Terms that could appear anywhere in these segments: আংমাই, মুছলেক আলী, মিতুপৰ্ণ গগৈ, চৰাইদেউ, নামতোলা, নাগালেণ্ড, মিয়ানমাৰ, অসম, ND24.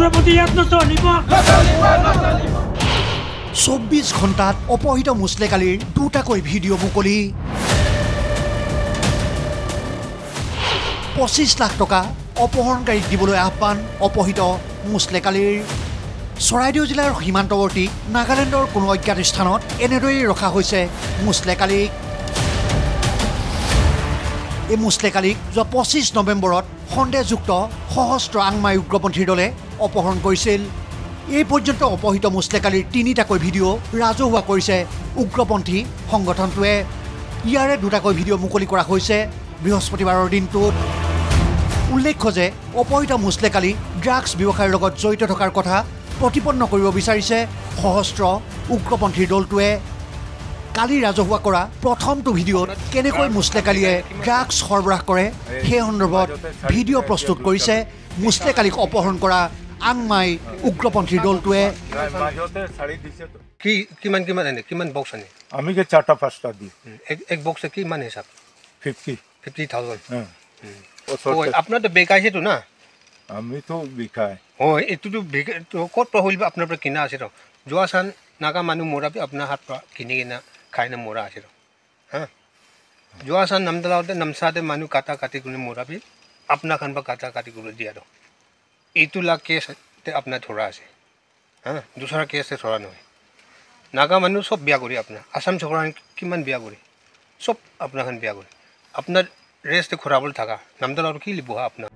24 ঘণ্টাত অপহৃত মুছলেক আলীৰ দুটাকৈ ভিডিঅ' মুকলি 25 লাখ টকা অপহৰণকাৰীক দিবলৈ আহ্বান অপহৃত মুছলেক আলীৰ চৰাইদেউ জিলাৰ সীমান্তৱৰ্তী নাগালেণ্ডৰ কোনো অজ্ঞাত স্থানত এনেদৰে ৰখা হৈছে মুছলেক আলীক এই মুছলেক আলীক 25 নৱেম্বৰত সন্দেহযুক্ত সহস্ত্ৰ আংমাই উগ্ৰপন্থীৰ দলে অপহৰণ কৰিছিল এই পৰ্যন্ত অপহৃত মুছলেক আলীৰ তিনিটাকৈ ভিডিঅ' ৰাজহুৱা কৰিছে উগ্ৰপন্থী সংগঠনটোৱে ইয়াৰে দুটাকৈ ভিডিঅ' মুকলি কৰা হৈছে বৃহস্পতিবাৰৰ দিনটোত উল্লেখ্য যে অপহৃত মুছলেক আলী ড্ৰাগছ ব্যৱসায়ৰ লগত জড়িত থকাৰ কথা প্ৰতিপন্ন কৰিব বিচাৰিছে সহস্ত্ৰ উগ্ৰপন্থীৰ দলটোৱে কালি ৰাজহুৱা কৰা প্ৰথমটো ভিডিঅ'ত কেনেকৈ মুছলেক আলীয়ে ড্ৰাগছ সৰবৰাহ কৰে সেই সন্দৰ্ভত ভিডিঅ' প্ৰস্তুত কৰিছে মুছলেক আলীক অপহৰণ কৰা আংমাই উগ্ৰপন্থী দলটোৱে কি কিমান এনে কিমান বক্স আনি আমি যে 4টা 5টা দি এক বক্স কিমান হিচাপ 50000 ও আপোনাৰ তো বেকাইছে তো না আমি তো বেকাই ও এটো তো কত হইল আপোনাৰ পৰা কিনা আছে যোৱাছান নাগা মানুহ মোৰা আপোনাৰ হাত পৰা কিনি কিনা খাইনা মোৰা আছে হ্যাঁ যোৱাছান নামদলাওতে নামসাতে মানুহ কাটা কাটি গুনে মোৰা পি আপনা খান বা কাটা কাটি গুনে দিয়া দ इतु लाख केस ते अपना थोड़ा आसे हाँ दूसरा केस ते थोड़ा नहीं नागा मनु सब बिया गोरी अपना असम छोकरा किमान बिया गोरी सब अपना खन बिया गोरी अपना रेस ते खुराबल थागा नमदल और की लिबुहा अपना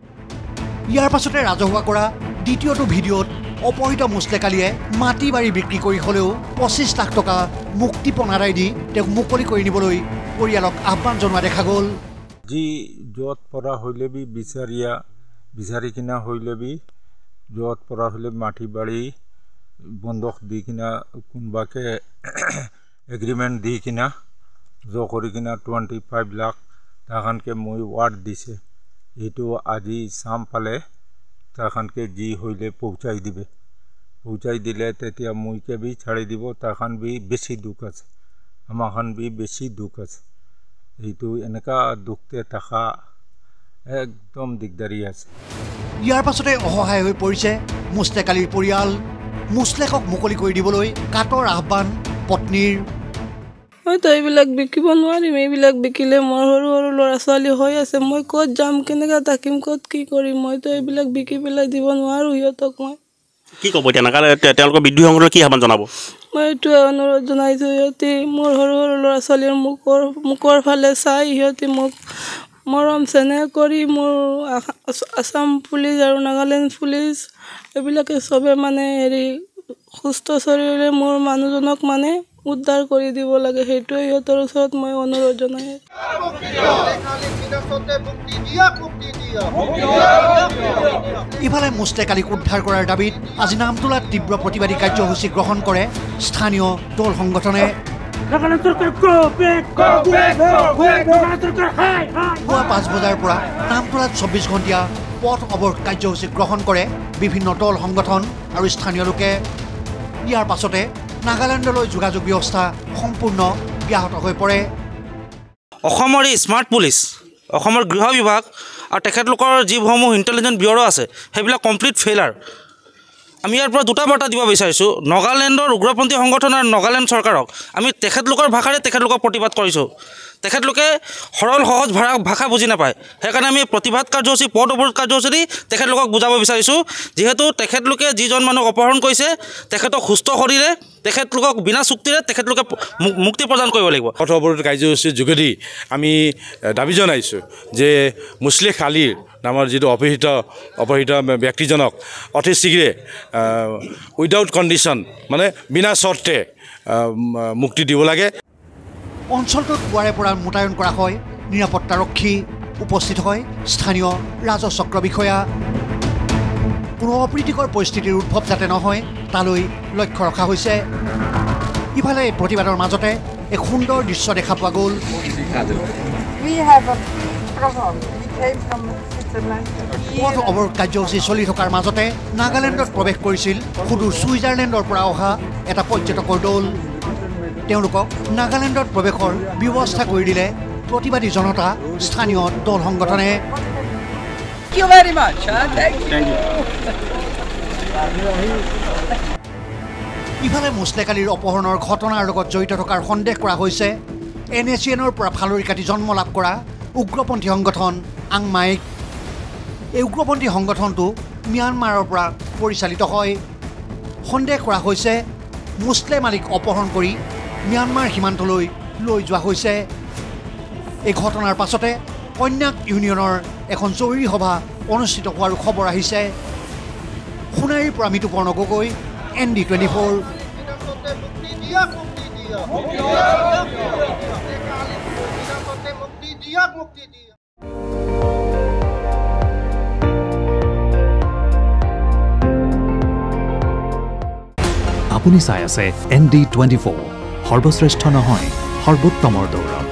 यार पासोटे राजहुवा कोरा द्वितीय तो भिडियोत अपहृत मुছলেক আলীয়ে माटी बाड़ी बिक्री करी हलेओ 25 लाख टका मुक्तिपण आदाय दि तेक मुकली करि निबोलै परियालक आह्वान जनमा देखा गल जी जोत परा होइले बि बिचारिया বিচাৰি কিনা হইলে বি যত পৰা হলে মাটি বাড়ি বন্ধক দি কিনা কোনবাকে এগ্রিমেন্ট দি কিনা জ কৰি কিনা 25 লাখ তাহানকে মই ওয়ার্ড দিছে এটো আজি সাম পালে তাহানকে জি হইলে পৌঁছাই দিবে পৌঁছাই দিলে তেতিয়া মইকে বি ছাড়ি দিব তাহান বি বেছি দুখ আছে আমাহান বি বেছি দুখ আছে এটো এনেকা দুখতে থাকা একদম দিগদারি আছে ইয়াৰ পাছতে অহহায় হৈ পৰিছে মুছলেক আলীৰ পৰিয়াল মুছলেকক মুকলি কৰি দিবলৈ কাটৰ আহ্বান পত্নীৰ মই তইবিলাক বিকিব নোৱাৰি মেবিলাক বিকিলে মোৰ হৰু হৰু লৰাছালি হৈ আছে মই কত জাম কেনেকা তাকিম কত কি কৰি মই তইবিলাক বিকি পেলা দিব নোৱাৰো ইয়তক মই কি কব এতিয়া নাকালে তেওঁলোকৰ বিদ্যুৎ সংগ্ৰহ কি আহ্বান জনাব মই তো অনুৰোধ জনাইছো ইয়তে মোৰ হৰু হৰু লৰাছালিৰ মুকৰ ফালে চাই ইয়তে মোক মৰম চেনেহ কৰি মোৰ আসাম পুলিচ আৰু নাগালেণ্ড পুলিচ এবিলাকে সবে মানে হেৰি সুস্থ শৰীৰে মোৰ মানুহজনক মানে উদ্ধাৰ কৰি দিব লাগে হেতু ইহঁতৰ ওচৰত মই অনুৰোধ জনাই ইফালে মুছলেক আলীক উদ্ধাৰ কৰাৰ দাবীত আজি নামতোলাত তীব্ৰ প্ৰতিবাদী কাৰ্যসূচী গ্ৰহণ কৰে স্থানীয় দল সংগঠনে পুৱা 5 বজাৰ পৰা নামতলাত 24 ঘণ্টীয়া পথ অৱৰোধ কাৰ্যসূচী গ্ৰহণ কৰে বিভিন্ন দল সংগঠন আৰু স্থানীয় লোকে ইয়াৰ পাছতে নাগালেণ্ডলৈ যোগাযোগ ব্যৱস্থা সম্পূৰ্ণ ব্যাহত হৈ পৰে অসমৰ স্মাৰ্ট পুলিচ অসমৰ গৃহ বিভাগ আৰু তেখেতলোকৰ যিসমূহ ইণ্টেলিজেন্স ব্যুৰ আছে সেইবিলাক কমপ্লিট ফেইলাৰ আমি ইয়াৰ পৰা দুটা বাৰ্তা দিব বিচাৰিছো নাগালেণ্ডৰ উগ্ৰপন্থী সংগঠন আৰু নাগালেণ্ড চৰকাৰক আমি তেখেতলোকৰ ভাষাৰে তেখেতলোকক প্ৰতিবাদ কৰিছো তেখেতলোকে সৰল সহজ ভাষা বুজি নাপায় হেকাৰণে আমি প্ৰতিবাদ কাৰ্যসূচী পথ অৱৰোধ কাৰ্যসূচী তেখেতলোকক বুজাব বিচাৰিছো যেহেতু তেখেতলোকে যিজন মানুহক অপহৰণ কৰিছে তেখেতক সুস্থ শৰীৰে তেখেতলোকক বিনা চুক্তিৰে তেখেতলোকে মুক্তি প্ৰদান কৰিব লাগিব পথ অৱৰোধ কাৰ্যসূচী যোগেদি আমি দাবী জনাইছো যে মুছলেক আলী নামৰ যিটো অপহৃত ব্যক্তিজনক অতি শীঘ্ৰে উইদাউট কণ্ডিশ্যন মানে বিনা চৰ্তে মুক্তি দিব লাগে অঞ্চলটোত পুৱাৰে পৰা মোতায়ন কৰা হয় নিৰাপত্তাৰক্ষী উপস্থিত হয় স্থানীয় ৰাজচক্ৰ বিষয়া কোনো অপ্ৰীতিকৰ পৰিস্থিতিৰ উদ্ভৱ যাতে নহয় তালৈ লক্ষ্য ৰখা হৈছে ইফালে প্ৰতিবাদৰ মাজতে এক সুন্দৰ দৃশ্য দেখা পোৱা গ'ল পথ অৱৰোধ কাৰ্যসূচী চলি থকাৰ মাজতে নাগালেণ্ডত প্ৰৱেশ কৰিছিল সুদূৰ ছুইজাৰলেণ্ডৰ পৰা অহা এটা পৰ্যটকৰ দল তেওঁলোকক নাগালেণ্ডত প্ৰৱেশৰ ব্যৱস্থা কৰি দিলে প্ৰতিবাদী জনতা স্থানীয় দল সংগঠনে কিভাবে মুছলেক আলীৰ অপহৰণৰ ঘটনাৰ লগত জড়িত থকাৰ সন্দেহ কৰা হৈছে এনএসএনৰ পৰা ফালৰি কাটি জন্ম লাভ কৰা উগ্ৰপন্থী সংগঠন আংমাইক এই উগ্ৰপন্থী সংগঠনটো মিয়ানমাৰৰ পৰা পৰিচালিত হয় সন্দেহ কৰা হৈছে মুছলেক আলীক অপহৰণ কৰি মিয়ানমাৰ সীমান্তলৈ লৈ যোৱা হৈছে এই ঘটনাৰ পাছতে কন্যাক ইউনিয়নৰ এখন জৰুৰী সভা অনুষ্ঠিত হোৱাৰ খবৰ আহিছে খুনাইৰ পৰা মিতুপৰ্ণ গগৈ ND24 মুক্তি দিয়া মুক্তি দিয়া আপুনি চাই আছে ND24 সৰ্বশ্ৰেষ্ঠ নহয় সৰ্বোত্তমৰ দৌৰ